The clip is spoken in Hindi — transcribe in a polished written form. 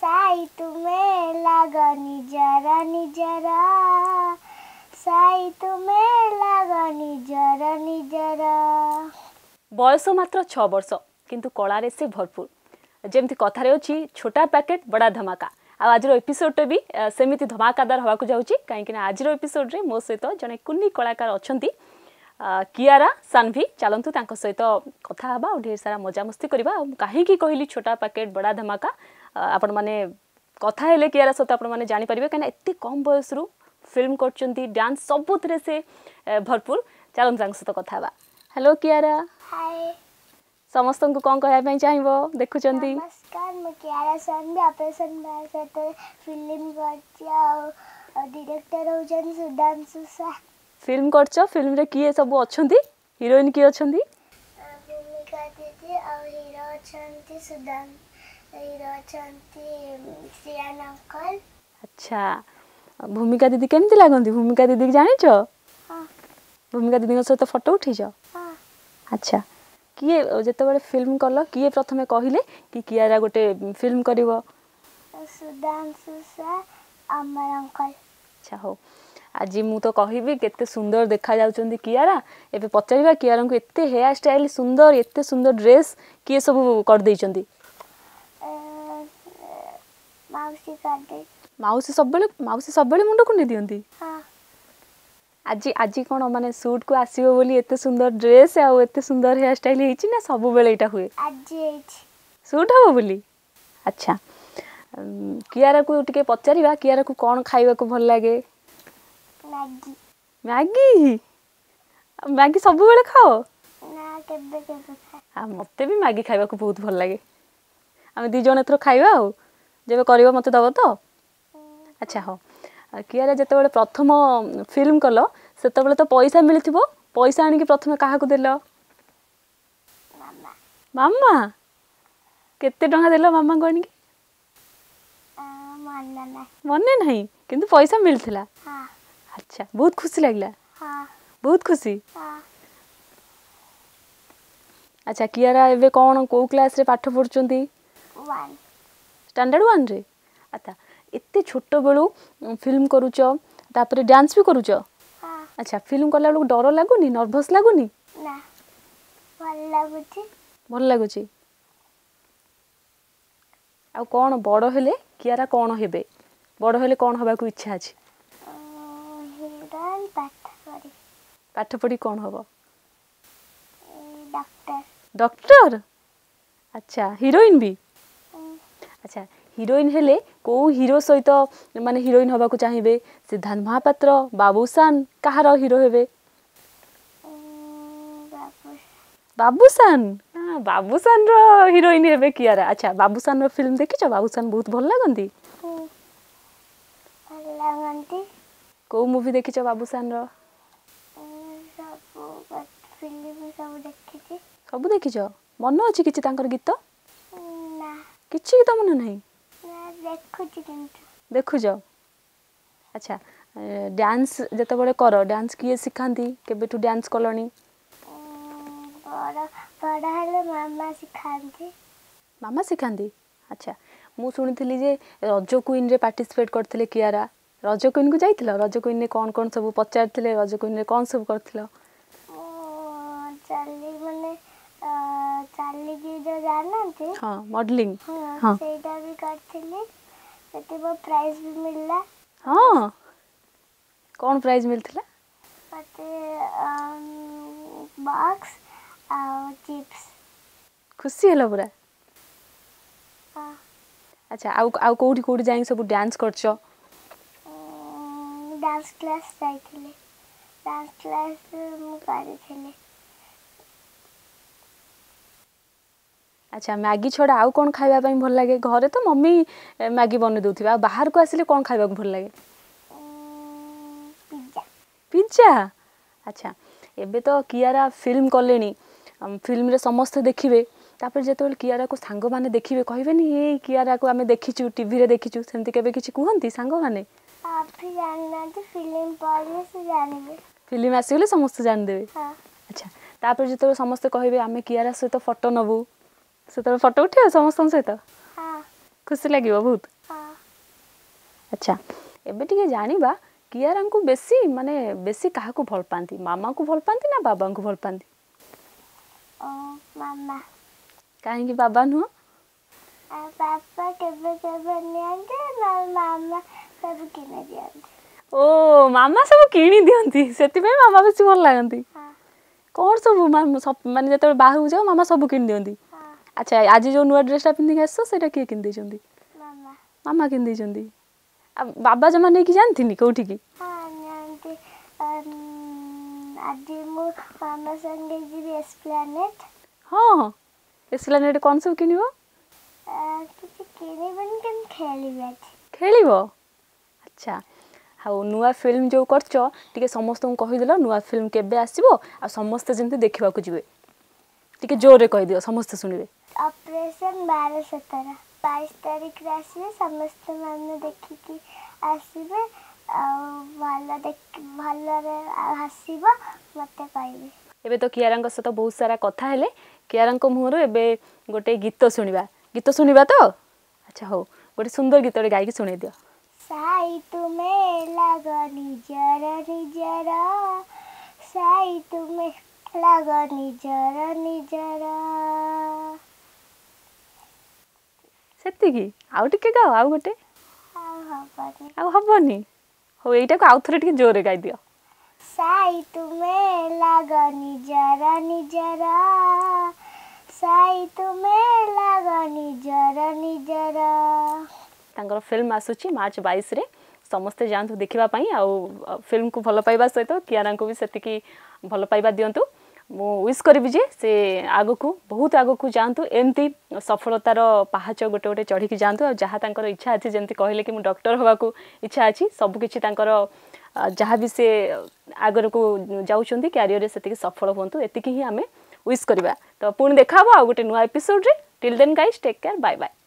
साई तुम्हें लागनी जरा नि जरा, साई तुम्हें लागनी जरा नि जरा। बयस मात्र 6 वर्ष किंतु कलारे से भरपूर। जेमती कथारे अच्छी छोटा पैकेट बड़ा धमाका। आज एपिसोड भी सेमती धमाकादार होगा जाऊँगी कहीं आज एपिसोड रे मो सहित जड़े कुन्नी कलाकार अच्छा कियारा सान्वी चलतु सहित कथा हवा ढेर सारा मजामस्ती करवा। कहीं कहली छोटा पैकेट बड़ा धमाका आपण मैंने कथा हेले कियारा सहित आपने जानीपारे कहीं एत कम बयस रु फिल्म कर डांस सबुत से भरपूर। चलतु सहित कथा हवा। हेलो कियारा। हाय समस्त को कौन कहना चाहब देखुं? नमस्कार मु कियारा सान्वी ऑपरेशन भारत फिल्म कर डायरेक्टर होजन सुधांशु सा। फिल्म करछ फिल्म रे किए सब अछंती हीरोइन किए अछंती? भूमिका दीदी और हीरो अछंती सुदान, हीरो अछंती श्रियान अंकल। अच्छा भूमिका दीदी केमती लागंती? भूमिका दीदी जानिछो? हां भूमिका दीदी सहित फोटो उठिछो? हां। अच्छा किए जते बडे फिल्म करलो किए प्रथमे कहिले कि कियारा गोटे फिल्म करिवो? सुदान सुसा अमर अंकल। अच्छा हो आज मु तो कहबी केते सुंदर देखा जाउचंदी कियारा। एबे पचारिबा कियारा को एते हेयर स्टाइल सुंदर एते सुंदर ड्रेस किए सब कर देइचंदी? माउसी कर दे। माउसी सब बेले, माउसी सब बेले मुंड को ने दियंदी? हां। आज आज कोन माने सूट को आसीबो बोली एते सुंदर ड्रेस आ एते सुंदर हेयर स्टाइल हेइची ना सब बेले एटा हुए? आज हेइची सूट हो बोली। अच्छा कियारा को टिके पचारिबा कियारा को कोन खाइबा को भल लागे? मैगी। मैगी मैगी सब बेले खाओ ना? केबे केबे खाए। हां मते भी मैगी खाइबा को बहुत भल लागे। आमे दी जण एथरो खाइबा आउ जेबे करिवो मते दबो तो? अच्छा हो कियारा जते बेले प्रथम फिल्म करलो सेते बेले तो पैसा मिलिथिबो, पैसा आनि के प्रथमे काहा को देलो? मामा। मामा केते टका देलो मामा को आनि के? मानना ना मन्ने नाही किंतु पैसा मिलथिला? हां। अच्छा बहुत खुशी लगला? हाँ। बहुत खुशी? हाँ। अच्छा कियारा एबे कोन को क्लास रे पाठ पढुचंती? 1 स्टैंडर्ड 1 रे। अच्छा एते छोट बेलु फिल्म करूचो तापर डांस भी करूचो? हां। अच्छा फिल्म करला बेलु डर लागुनी नर्वस लागुनी? ना भल लागुची। भल लागुची आ कोन बड़ हेले कियारा कोन हेबे? बड़ हेले कोन होबा को इच्छा अछि? पाठ पढ़ी कौन होबो? डॉक्टर। डॉक्टर। अच्छा हीरोइन भी? अच्छा हीरोइन हेले को हीरो सहित तो, माने हीरोइन होबा को चाहिबे? सिद्धार्थ महापात्र बाबूसान कहारो हीरो हेबे? बाबूसान। हां बाबूसान रो हीरोइन हेबे कियारा। अच्छा बाबूसान रो फिल्म देखिछो? बाबूसान बहुत भल लागंती। भल लागंती। को मूवी देखिछो बाबूसान रो? फिल्म सब देखि छी। सब देखि छ मन अछि किछि तांकर गीत? ना किछि गीत मन नै। ना देखु छी किंतु देखु जाओ। अच्छा डांस जते बडे करो डांस किए सिखांती? केबेठु डांस कलोनी? बडा बडा हेले मामा सिखांती। मामा सिखांती। अच्छा मु सुनिथिली जे रज क्वीन रे पार्टिसिपेट करथिले कियारा। रज क्वीन को जाइथिलो? रज क्वीन ने कोन कोन सब पचारथिले? रज क्वीन रे कोन सब करथिलो? चाली माने चाली की जो जानते? हां मॉडलिंग। हां सेटा भी करथिले सेते वो प्राइस भी मिलला। हां कोन प्राइस मिलथिला? पते बॉक्स और चिप्स। खुशी हलो पूरा? हां। अच्छा आउ आउ कोडी कोडी जाई सब डांस करछो? डांस क्लास जाइथिले, डांस क्लास मु करथिले। अच्छा मैगी छोड़ा आउ कोन खाइबा पई भल लागे? घरे तो मम्मी मैगी बने दउथिबा, बाहर को आसिले कोन खाइबा भल लागे? पिज्जा। पिज्जा। अच्छा एबे तो कियारा फिल्म करलेनी, फिल्म रे समस्त देखिबे तापर जेतोल कियारा को सांग माने देखिबे कहबेनी ए कियारा को हमें देखिचू टीवी रे देखिचू सेमती केबे किछि कहंती सांग माने? आप भी जाननाते फिल्म पहिले से जानिबे, फिल्म आसिले समस्त जान देबे। हां। अच्छा तापर जेतोल समस्त कहबे हमें कियारा सहित फोटो नबू, से तोर फोटो उठे समस्तन सहित? हां। खुशी लगे बहुत। अच्छा एबे टिके जानिबा कियारा को बेसी माने बेसी काहा को भल पांती, मामा को भल पांती ना बाबा को भल पांती? मामा। काहे कि बाबा नु पापा केबे केबे नियांते ना मामा सब किने दियांते। ओ मामा सब किनी दियांती सेति पे मामा बेसी भल लागंती। हां कोन सब मामा सब माने जते बाहर हो जाओ मामा सब किन दियांती। हां अच्छा आज जो नुवा ड्रेसटा पिंदी आसो सेटा के किन दे जोंदी? मामा। मामा किन दे जोंदी? अब बाबा जमा नहीं कि जानती नी कोठी की? हां जानती। आज मु मामा संग जी एस्प्लेनेट। हां एस्प्लेनेट कोन सब किनिबो? किछ किने बन कन खेलिबे। खेलिबो? अच्छा हाउ नुवा फिल्म जो करछो टिके समस्त को कहि देलो नुवा फिल्म केबे आसीबो आ समस्त जेंते देखिबा को जिवे। टिके जोर रे कहि दियो समस्त सुनिबे। ऑपरेशन 12-17 22 तारीख रासी समस्त माने देखि कि आसीबे आ वाला देख वाला रे हसीबा मते पाइबे। एबे तो कियारंग से तो बहुत सारा कथा हेले कियारंग मुहरो एबे गोटे गीत सुनिबा तो। अच्छा हो गोटे सुंदर गीत गाय के सुने दियो। साई तुमे लगनी जरा नि जरा साई तुमे लगनी जरा नि जरा सेतिकी आउ टिके गाओ आउ गोटे आउ हबनी हो एटा को आउ थरे टिके जोरे गाय दियो। साई तुमे लगनी जरा नि जरा साई तुमे लगनी जरा नि जरा। तांगर फिल्म आसुची मार्च 22 रे समस्त जानतु देखिबा पई आउ फिल्म को भलो पाइबा सहित कियारा को भी सेतिकी भलो पाइबा दियंतु। मो विश करबी जे से आगो को बहुत आगो को जानतु एमती सफलतार पाहाच गोटे गोटे चढ़ी जानतु आ जहा तांकर इच्छा अछि जेंती कहले कि मु डॉक्टर होबा को इच्छा अछि सब किछि तांकर जहा भी से आगर को जाउछंती करियर रे सेति सफल होंतु एति कि ही हमें विश करबा। तो पुण देखाबो आ गोटे नुवा एपिसोड रे। Till then guys take care bye bye.